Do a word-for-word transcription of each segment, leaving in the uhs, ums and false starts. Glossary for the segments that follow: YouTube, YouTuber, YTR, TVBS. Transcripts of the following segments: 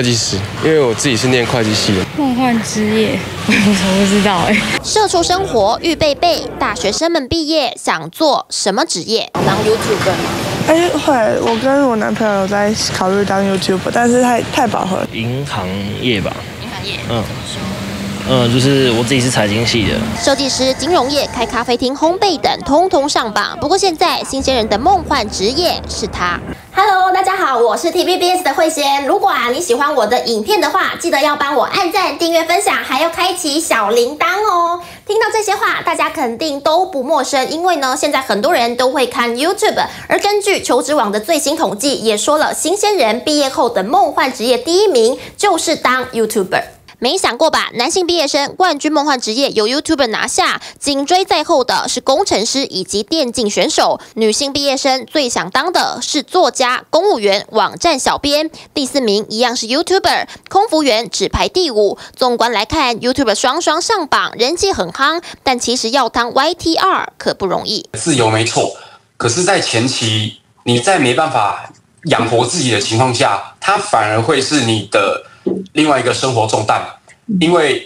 会计师，因为我自己是念会计系的。梦幻之夜，我不知道哎。社畜生活预备备，大学生们毕业想做什么职业？当 YouTuber 吗？哎，会。我跟我男朋友有在考虑当 YouTuber， 但是太太饱和了。银行业吧。银行业。嗯。嗯，就是我自己是财经系的，设计师、金融业、开咖啡厅、烘焙等，通通上榜。不过现在新鲜人的梦幻职业是他。Hello， 大家好，我是 T V B S 的慧仙。如果啊你喜欢我的影片的话，记得要帮我按赞、订阅、分享，还要开启小铃铛哦。听到这些话，大家肯定都不陌生，因为呢，现在很多人都会看 YouTube。而根据求职网的最新统计，也说了，新鲜人毕业后的梦幻职业第一名就是当 YouTuber。没想过吧？男性毕业生冠军梦幻职业由 YouTuber 拿下，紧追在后的是工程师以及电竞选手。女性毕业生最想当的是作家、公务员、网站小编。第四名一样是 YouTuber， 空服员只排第五。纵观来看 ，YouTuber 双双上榜，人气很夯，但其实要当 Y T R 可不容易。自由没错，可是，在前期你在没办法养活自己的情况下，它反而会是你的另外一个生活重担，因为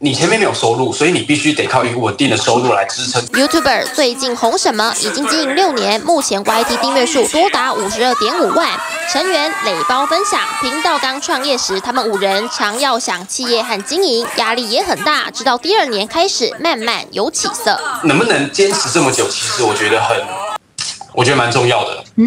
你前面没有收入，所以你必须得靠一个稳定的收入来支撑。YouTuber 最近红什么？已经经营六年，目前 Y T 订阅数多达五十二点五万，成员累包分享。频道刚创业时，他们五人常要想企业和经营，压力也很大。直到第二年开始，慢慢有起色。能不能坚持这么久？其实我觉得很。我觉得蛮重要的，嗯，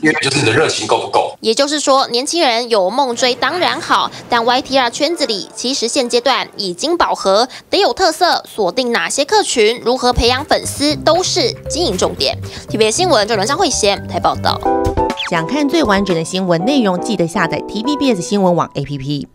因为就是你的热情够不够。也就是说，年轻人有梦追当然好，但 Y T R 圈子里其实现阶段已经饱和，得有特色，锁定哪些客群，如何培养粉丝，都是经营重点。T V B S 新闻，张慧贤台报道。想看最完整的新闻内容，记得下载 T V B S 新闻网 A P P。